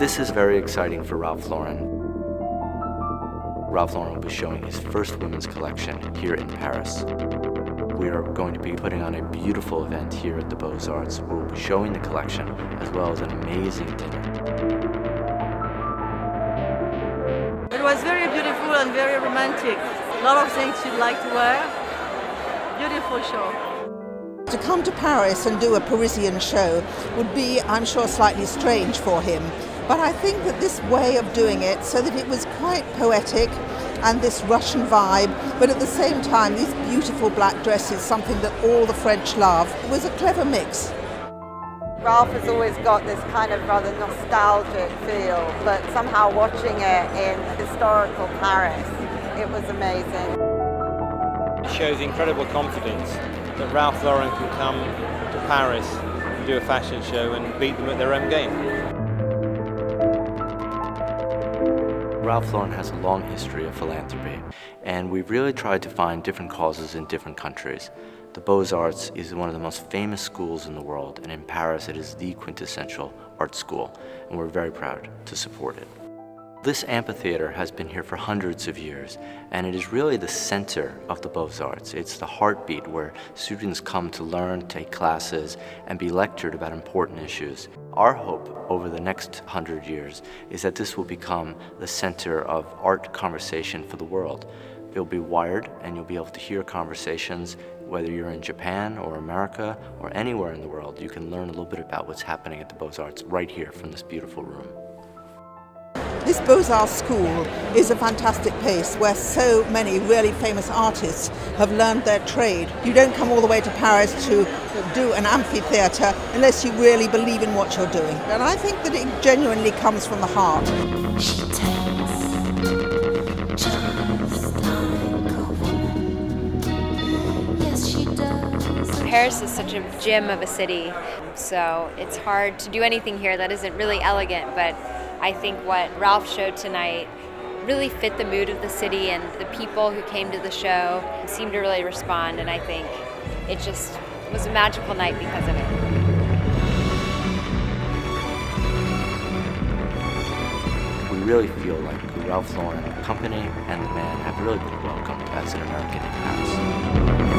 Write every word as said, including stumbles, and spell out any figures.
This is very exciting for Ralph Lauren. Ralph Lauren will be showing his first women's collection here in Paris. We are going to be putting on a beautiful event here at the Beaux-Arts where we'll be showing the collection as well as an amazing dinner. It was very beautiful and very romantic. A lot of things she'd like to wear. Beautiful show. To come to Paris and do a Parisian show would be, I'm sure, slightly strange for him. But I think that this way of doing it, so that it was quite poetic, and this Russian vibe, but at the same time these beautiful black dresses, something that all the French love. It was a clever mix. Ralph has always got this kind of rather nostalgic feel, but somehow watching it in historical Paris, it was amazing. It shows incredible confidence that Ralph Lauren can come to Paris and do a fashion show and beat them at their own game. Ralph Lauren has a long history of philanthropy, and we've really tried to find different causes in different countries. The Beaux-Arts is one of the most famous schools in the world, and in Paris it is the quintessential art school, and we're very proud to support it. This amphitheater has been here for hundreds of years, and it is really the center of the Beaux-Arts. It's the heartbeat where students come to learn, take classes, and be lectured about important issues. Our hope over the next hundred years is that this will become the center of art conversation for the world. It'll be wired and you'll be able to hear conversations whether you're in Japan or America or anywhere in the world. You can learn a little bit about what's happening at the Beaux-Arts right here from this beautiful room. This Beaux-Arts school is a fantastic place where so many really famous artists have learned their trade. You don't come all the way to Paris to do an amphitheatre unless you really believe in what you're doing. And I think that it genuinely comes from the heart. She tells just like a woman. Yes, she does. Paris is such a gem of a city, so it's hard to do anything here that isn't really elegant, but I think what Ralph showed tonight really fit the mood of the city, and the people who came to the show seemed to really respond, and I think it just was a magical night because of it. We really feel like the Ralph Lauren company and the man have really been welcomed as an American in Paris.